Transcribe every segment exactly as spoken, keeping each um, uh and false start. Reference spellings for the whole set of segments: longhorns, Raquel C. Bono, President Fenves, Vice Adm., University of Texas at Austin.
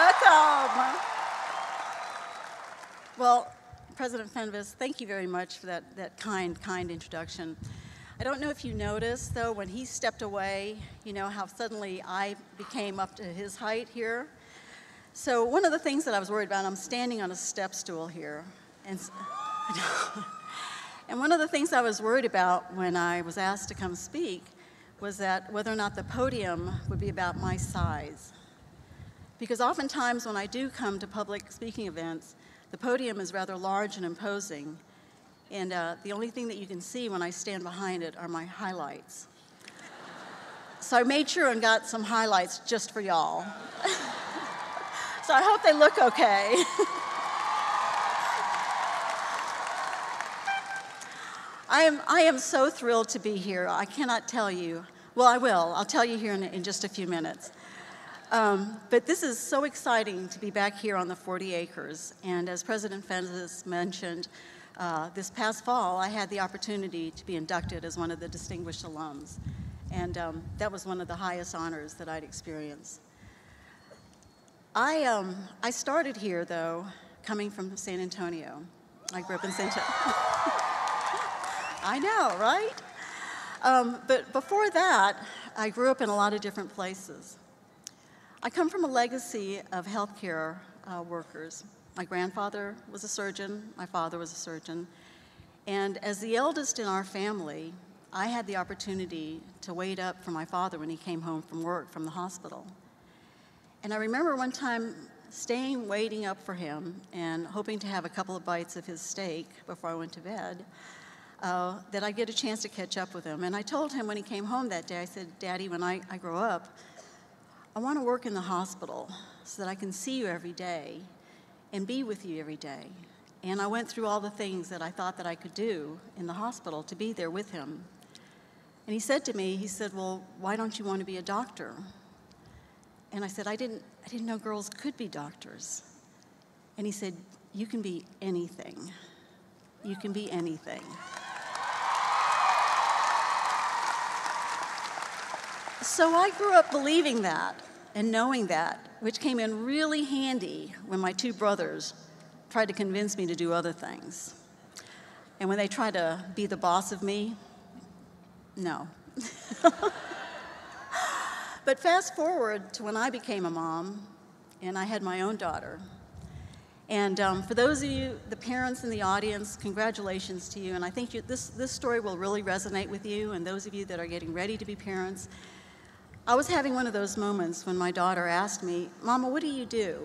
Welcome. Well, President Fenves, thank you very much for that, that kind, kind introduction. I don't know if you noticed, though, when he stepped away, you know, how suddenly I became up to his height here. So one of the things that I was worried about, I'm standing on a step stool here. And, and one of the things I was worried about when I was asked to come speak was that whether or not the podium would be about my size. Because oftentimes when I do come to public speaking events, the podium is rather large and imposing. And uh, the only thing that you can see when I stand behind it are my highlights. So I made sure and got some highlights just for y'all. So I hope they look okay. I am, I am so thrilled to be here. I cannot tell you. Well, I will. I'll tell you here in, in just a few minutes. Um, but this is so exciting to be back here on the forty acres. And as President Fenves mentioned, uh, this past fall, I had the opportunity to be inducted as one of the distinguished alums. And um, that was one of the highest honors that I'd experienced. I, um, I started here, though, coming from San Antonio. I grew up in San Antonio. I know, right? Um, but before that, I grew up in a lot of different places. I come from a legacy of healthcare uh, workers. My grandfather was a surgeon, my father was a surgeon, and as the eldest in our family, I had the opportunity to wait up for my father when he came home from work from the hospital. And I remember one time staying waiting up for him and hoping to have a couple of bites of his steak before I went to bed. Uh, that I get a chance to catch up with him. And I told him when he came home that day, I said, "Daddy, when I, I grow up, I want to work in the hospital so that I can see you every day and be with you every day." And I went through all the things that I thought that I could do in the hospital to be there with him. And he said to me, he said, "Well, why don't you want to be a doctor?" And I said, I didn't, I didn't know girls could be doctors. And he said, "You can be anything. You can be anything." So I grew up believing that and knowing that, which came in really handy when my two brothers tried to convince me to do other things. And when they tried to be the boss of me, no. But fast forward to when I became a mom, and I had my own daughter. And um, for those of you, the parents in the audience, congratulations to you. And I think you, this, this story will really resonate with you and those of you that are getting ready to be parents. I was having one of those moments when my daughter asked me, "Mama, what do you do?"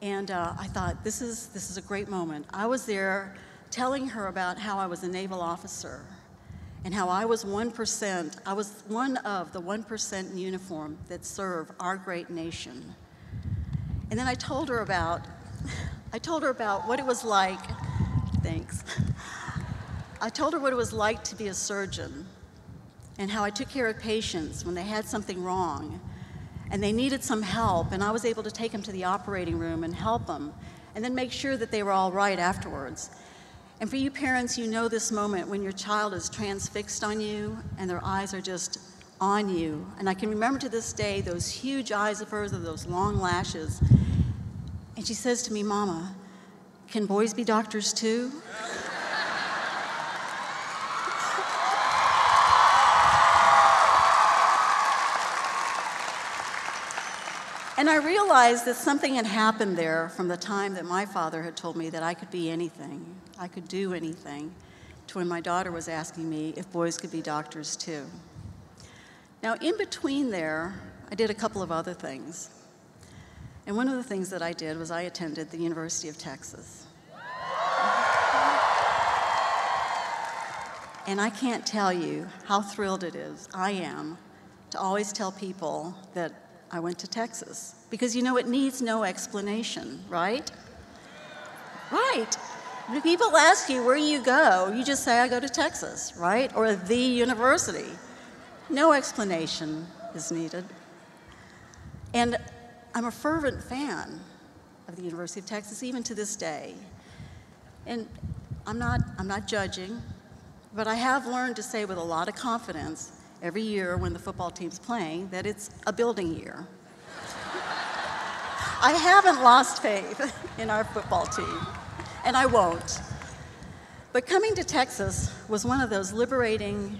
And uh, I thought, this is, this is a great moment. I was there telling her about how I was a naval officer and how I was one percent. I was one of the one percent in uniform that serve our great nation. And then I told her about, I told her about what it was like, thanks. I told her what it was like to be a surgeon and how I took care of patients when they had something wrong and they needed some help, and I was able to take them to the operating room and help them and then make sure that they were all right afterwards. And for you parents, you know this moment when your child is transfixed on you and their eyes are just on you. And I can remember to this day those huge eyes of hers with those long lashes. And she says to me, "Mama, can boys be doctors too?" And I realized that something had happened there from the time that my father had told me that I could be anything, I could do anything, to when my daughter was asking me if boys could be doctors too. Now, in between there, I did a couple of other things. And one of the things that I did was I attended the University of Texas. And I can't tell you how thrilled it is I am to always tell people that I went to Texas. Because you know, it needs no explanation, right? Right. When people ask you, "Where do you go?" you just say, "I go to Texas," right? Or the university. No explanation is needed. And I'm a fervent fan of the University of Texas, even to this day. And I'm not, I'm not judging, but I have learned to say with a lot of confidence every year when the football team's playing that it's a building year. I haven't lost faith in our football team, and I won't. But coming to Texas was one of those liberating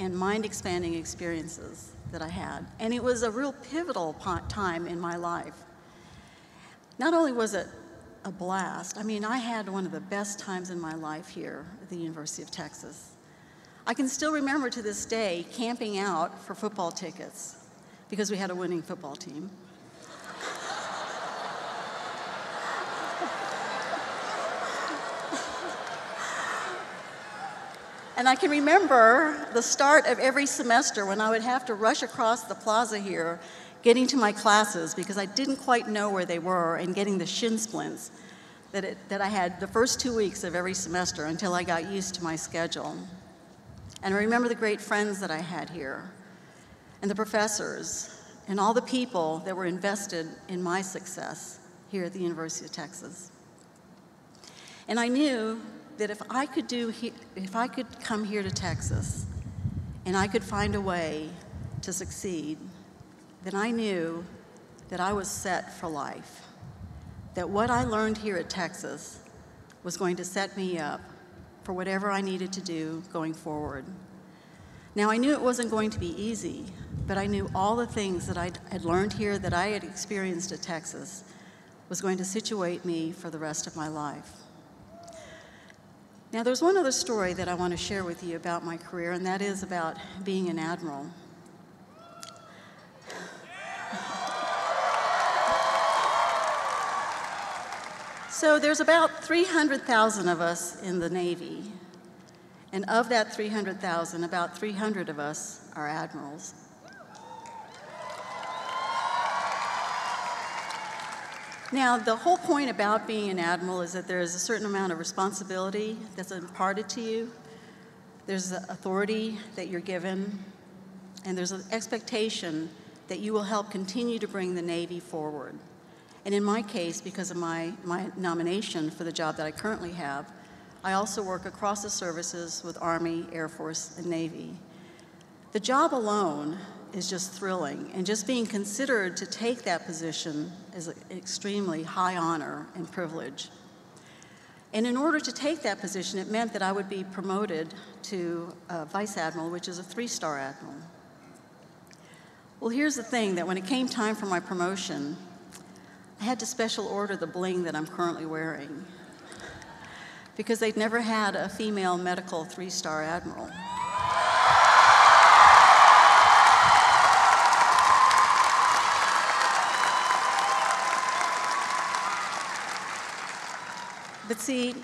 and mind-expanding experiences that I had, and it was a real pivotal time in my life. Not only was it a blast, I mean, I had one of the best times in my life here at the University of Texas. I can still remember to this day camping out for football tickets because we had a winning football team. And I can remember the start of every semester when I would have to rush across the plaza here, getting to my classes because I didn't quite know where they were, and getting the shin splints that, it, that I had the first two weeks of every semester until I got used to my schedule. And I remember the great friends that I had here, and the professors, and all the people that were invested in my success here at the University of Texas. And I knew that if I could do, if I could come here to Texas and I could find a way to succeed, then I knew that I was set for life, that what I learned here at Texas was going to set me up for whatever I needed to do going forward. Now, I knew it wasn't going to be easy, but I knew all the things that I had learned here, that I had experienced at Texas, was going to situate me for the rest of my life. Now, there's one other story that I want to share with you about my career, and that is about being an admiral. So there's about three hundred thousand of us in the Navy, and of that three hundred thousand, about three hundred of us are admirals. Now, the whole point about being an admiral is that there is a certain amount of responsibility that's imparted to you. There's the authority that you're given, and there's an expectation that you will help continue to bring the Navy forward. And in my case, because of my, my nomination for the job that I currently have, I also work across the services with Army, Air Force, and Navy. The job alone is just thrilling, and just being considered to take that position is an extremely high honor and privilege. And in order to take that position, it meant that I would be promoted to a vice admiral, which is a three-star admiral. Well, here's the thing, that when it came time for my promotion, I had to special order the bling that I'm currently wearing because they'd never had a female medical three-star admiral. But see,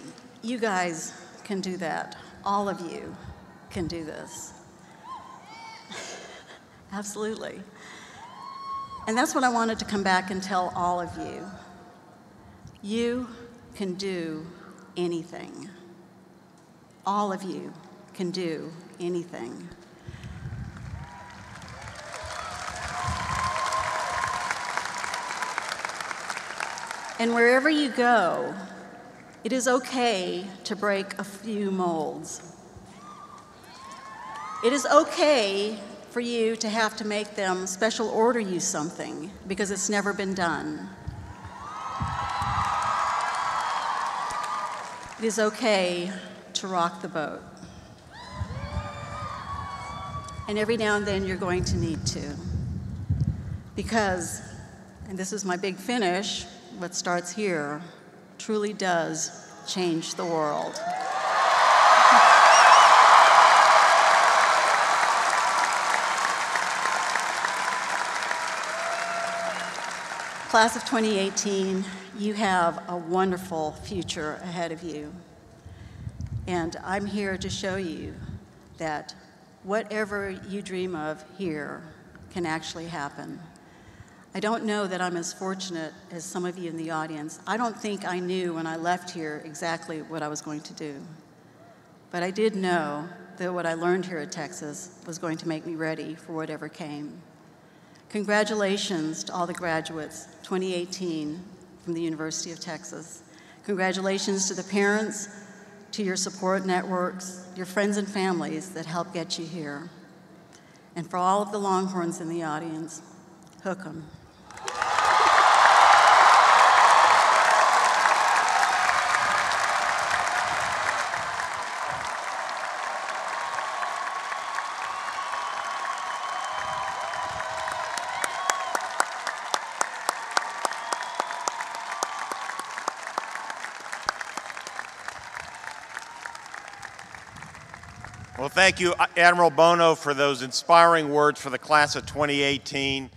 you guys can do that. All of you can do this. Absolutely. And that's what I wanted to come back and tell all of you. You can do anything. All of you can do anything. And wherever you go, it is okay to break a few molds. It is okay for you to have to make them special order you something because it's never been done. It is okay to rock the boat. And every now and then you're going to need to. Because, and this is my big finish, what starts here truly does change the world. Class of twenty eighteen, you have a wonderful future ahead of you. And I'm here to show you that whatever you dream of here can actually happen. I don't know that I'm as fortunate as some of you in the audience. I don't think I knew when I left here exactly what I was going to do. But I did know that what I learned here at Texas was going to make me ready for whatever came. Congratulations to all the graduates, twenty eighteen, from the University of Texas. Congratulations to the parents, to your support networks, your friends and families that helped get you here. And for all of the Longhorns in the audience, hook 'em. Well, thank you, Admiral Bono, for those inspiring words for the class of twenty eighteen.